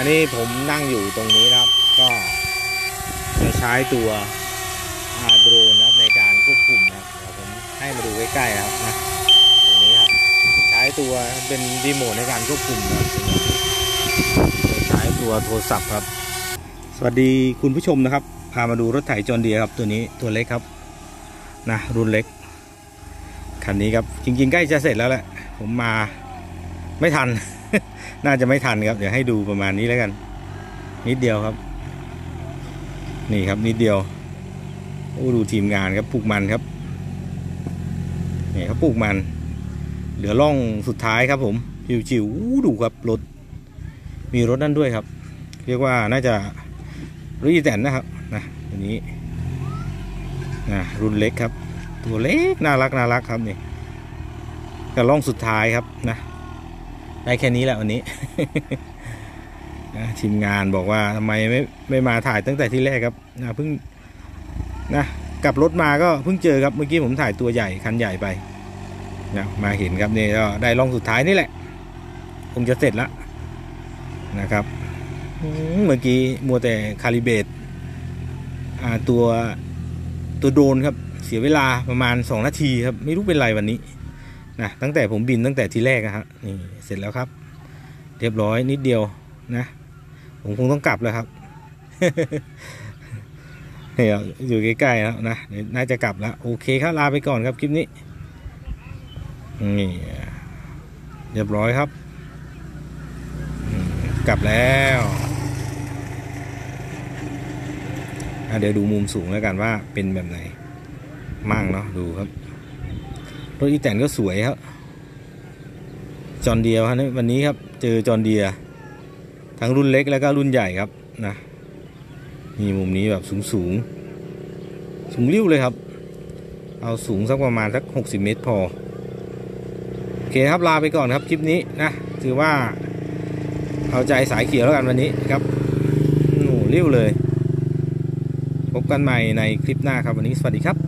นี่ผมนั่งอยู่ตรงนี้นะครับก็จะใช้ตัวโดรนนะครับในการควบคุมนะครับเดี๋ยวผมให้มาดูใกล้ๆนะครับนะตรงนี้ครับใช้ตัวเป็นรีโมทในการควบคุมนะครับใช้ตัวโทรศัพท์ครับสวัสดีคุณผู้ชมนะครับพามาดูรถไถจอนเดียร์ครับตัวนี้ตัวเล็กครับนะรุ่นเล็กคันนี้ครับจริงๆใกล้จะเสร็จแล้วแหละผมมาไม่ทัน น่าจะไม่ทันครับเดี๋ยวให้ดูประมาณนี้แล้วกันนิดเดียวครับนี่ครับนิดเดียวโอ้ดูทีมงานครับปลูกมันครับนี่ครับปลูกมันเหลือร่องสุดท้ายครับผมจิ๋วๆดูครับรถมีรถนั่นด้วยครับเรียกว่าน่าจะรีแตนนะครับนะอันนี้นะรุ่นเล็กครับตัวเล็กน่ารักครับนี่แต่ร่องสุดท้ายครับนะได้แค่นี้แหละวันนี้ ทีมงานบอกว่าทำไมไม่มาถ่ายตั้งแต่ที่แรกครับนะเพิ่งนะกลับรถมาก็เพิ่งเจอครับเมื่อกี้ผมถ่ายตัวใหญ่คันใหญ่ไปนะมาเห็นครับนี่ก็ได้ร่องสุดท้ายนี่แหละคงจะเสร็จแล้วนะครับเมื่อกี้มัวแต่คาลิเบตตัวโดนครับเสียเวลาประมาณ2นาทีครับไม่รู้เป็นไรวันนี้นะตั้งแต่ผมบินตั้งแต่ทีแรกนะครับนี่เสร็จแล้วครับเรียบร้อยนิดเดียวนะผมคงต้องกลับแล้วครับ อยู่ใกล้ๆแล้วนะน่าจะกลับแล้วโอเคครับลาไปก่อนครับคลิปนี้นี่เรียบร้อยครับกลับแล้วเดี๋ยวดูมุมสูงแล้วกันว่าเป็นแบบไหนมั่งเนาะดูครับรถอีแตนก็สวยครับจอนเดียร์ครับวันนี้ครับเจอจอนเดียร์ทั้งรุ่นเล็กแล้วก็รุ่นใหญ่ครับนะมีมุมนี้แบบสูงริ้วเลยครับเอาสูงสักประมาณสัก60เมตรพอโอเคครับลาไปก่อนครับคลิปนี้นะถือว่าเอาใจสายเขียวแล้วกันวันนี้ครับหนูริ้วเลยพบกันใหม่ในคลิปหน้าครับวันนี้สวัสดีครับ